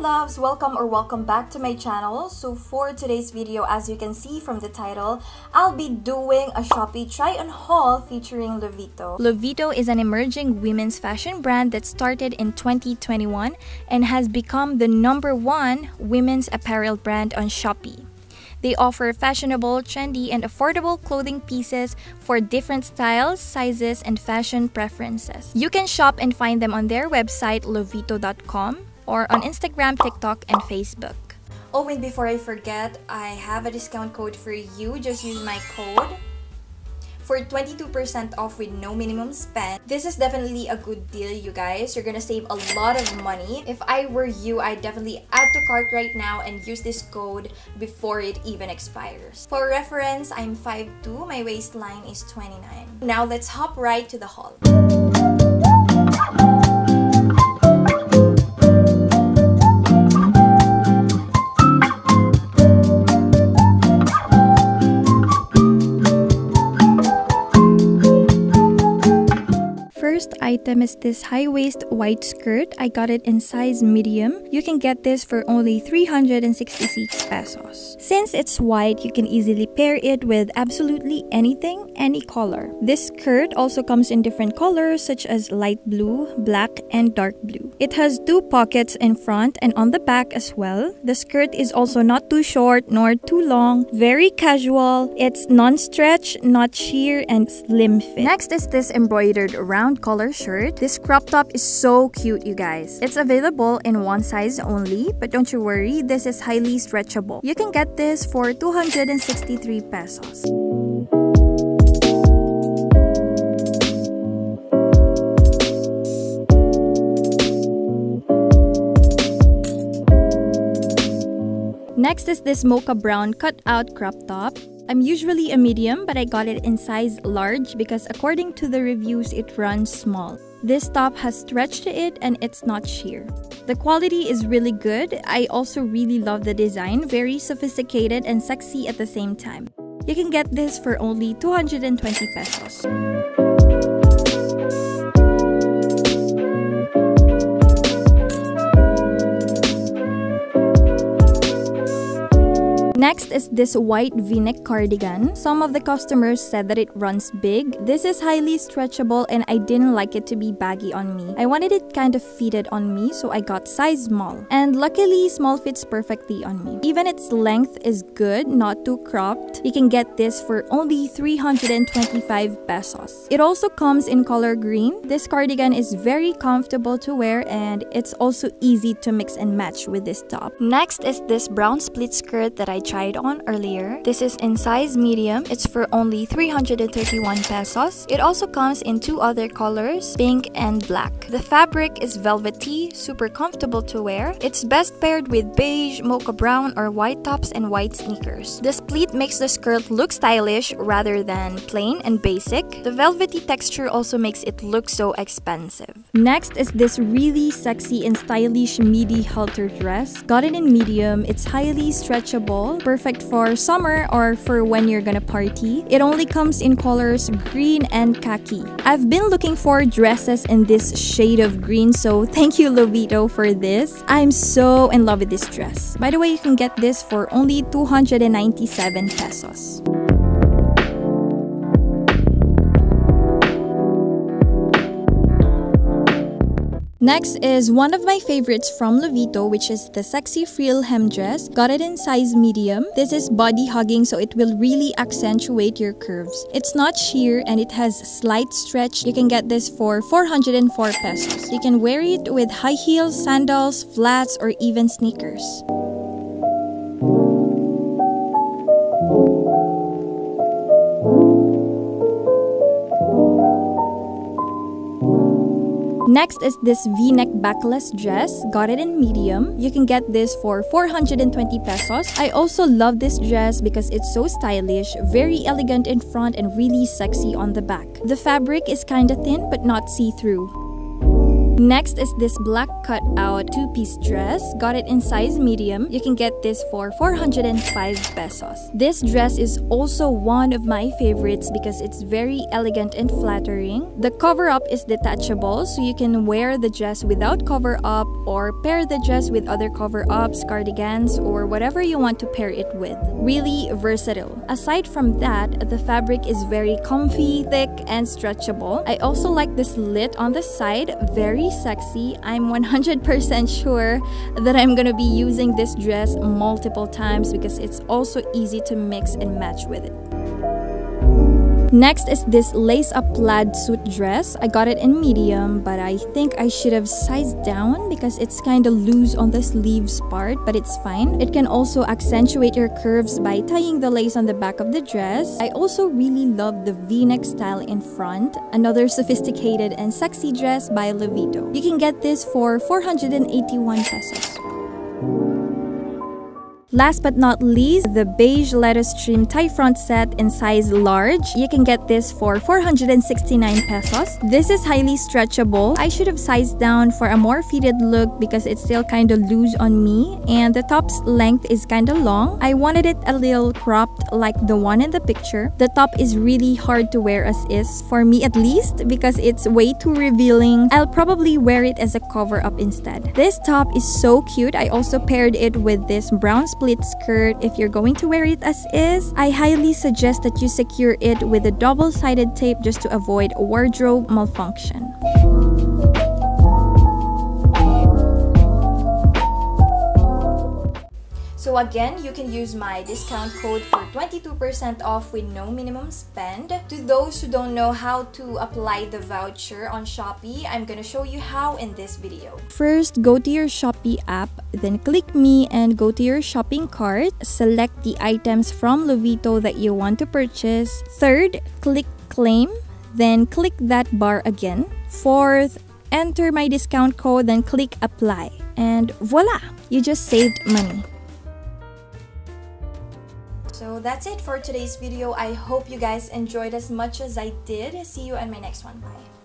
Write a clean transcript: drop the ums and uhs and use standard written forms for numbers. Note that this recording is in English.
loves, welcome back to my channel. So for today's video, as you can see from the title, I'll be doing a Shopee try on haul featuring Lovito. Lovito is an emerging women's fashion brand that started in 2021 and has become the #1 women's apparel brand on Shopee. They offer fashionable, trendy, and affordable clothing pieces for different styles, sizes, and fashion preferences. You can shop and find them on their website, lovito.com, or on Instagram, TikTok, and Facebook. Oh, and before I forget, I have a discount code for you. Just use my code for 22% off with no minimum spend. This is definitely a good deal, you guys. You're gonna save a lot of money. If I were you, I'd definitely add to cart right now and use this code before it even expires. For reference, I'm 5'2", my waistline is 29. Now let's hop right to the haul. First item is this high-waist white skirt. I got it in size medium. You can get this for only 366 pesos. Since it's white, you can easily pair it with absolutely anything, any color. This skirt also comes in different colors such as light blue, black, and dark blue. It has two pockets in front and on the back as well. The skirt is also not too short nor too long. Very casual. It's non-stretch, not sheer, and slim fit. Next is this embroidered round color shirt. This crop top is so cute, you guys. It's available in one size only, but don't you worry, this is highly stretchable. You can get this for 263 pesos. Next is this mocha brown cutout crop top. I'm usually a medium, but I got it in size large because according to the reviews, it runs small. This top has stretch to it and it's not sheer. The quality is really good. I also really love the design, very sophisticated and sexy at the same time. You can get this for only 220 pesos. Next is this white v-neck cardigan. Some of the customers said that it runs big. This is highly stretchable and I didn't like it to be baggy on me. I wanted it kind of fitted on me, so I got size small. And luckily, small fits perfectly on me. Even its length is good, not too cropped. You can get this for only 325 pesos. It also comes in color green. This cardigan is very comfortable to wear and it's also easy to mix and match with this top. Next is this brown split skirt that I tried on earlier. This is in size medium. It's for only 331 pesos. It also comes in two other colors, pink and black. The fabric is velvety, super comfortable to wear. It's best paired with beige, mocha brown, or white tops and white sneakers. The split makes the skirt look stylish rather than plain and basic. The velvety texture also makes it look so expensive. Next is this really sexy and stylish midi halter dress. Got it in medium. It's highly stretchable. Perfect for summer or for when you're gonna party. It only comes in colors green and khaki. I've been looking for dresses in this shade of green, so thank you Lovito for this. I'm so in love with this dress. By the way, you can get this for only 297 pesos. Next is one of my favorites from Lovito, which is the sexy frill hem dress. Got it in size medium. This is body hugging, so it will really accentuate your curves. It's not sheer and it has slight stretch. You can get this for 404 pesos. You can wear it with high heels, sandals, flats, or even sneakers. Next is this v-neck backless dress. Got it in medium. You can get this for 420 pesos. I also love this dress because it's so stylish, very elegant in front and really sexy on the back. The fabric is kinda thin but not see-through. Next is this black cutout two-piece dress. Got it in size medium. You can get this for 405 pesos. This dress is also one of my favorites because it's very elegant and flattering. The cover-up is detachable, so you can wear the dress without cover-up or pair the dress with other cover-ups, cardigans, or whatever you want to pair it with. Really versatile. Aside from that, the fabric is very comfy, thick, and stretchable. I also like this slit on the side. Very sexy. I'm 100% sure that I'm gonna be using this dress multiple times because it's also easy to mix and match with it. Next is this lace-up plaid suit dress. I got it in medium, but I think I should have sized down because it's kind of loose on the sleeves part, but it's fine. It can also accentuate your curves by tying the lace on the back of the dress. I also really love the v-neck style in front. Another sophisticated and sexy dress by Lovito. You can get this for 481 pesos. Last but not least, the beige lettuce trim tie front set in size large. You can get this for 469 pesos. This is highly stretchable. I should have sized down for a more fitted look because it's still kind of loose on me, and the top's length is kind of long. I wanted it a little cropped like the one in the picture. The top is really hard to wear as is, for me at least, because it's way too revealing. I'll probably wear it as a cover-up instead. This top is so cute. I also paired it with this brown split skirt. If you're going to wear it as is, I highly suggest that you secure it with a double-sided tape just to avoid wardrobe malfunction. So again, you can use my discount code for 22% off with no minimum spend. To those who don't know how to apply the voucher on Shopee, I'm gonna show you how in this video. First, go to your Shopee app, then click me and go to your shopping cart. Select the items from Lovito that you want to purchase. Third, click claim, then click that bar again. Fourth, enter my discount code, then click apply. And voila! You just saved money. So that's it for today's video. I hope you guys enjoyed as much as I did. See you in my next one. Bye.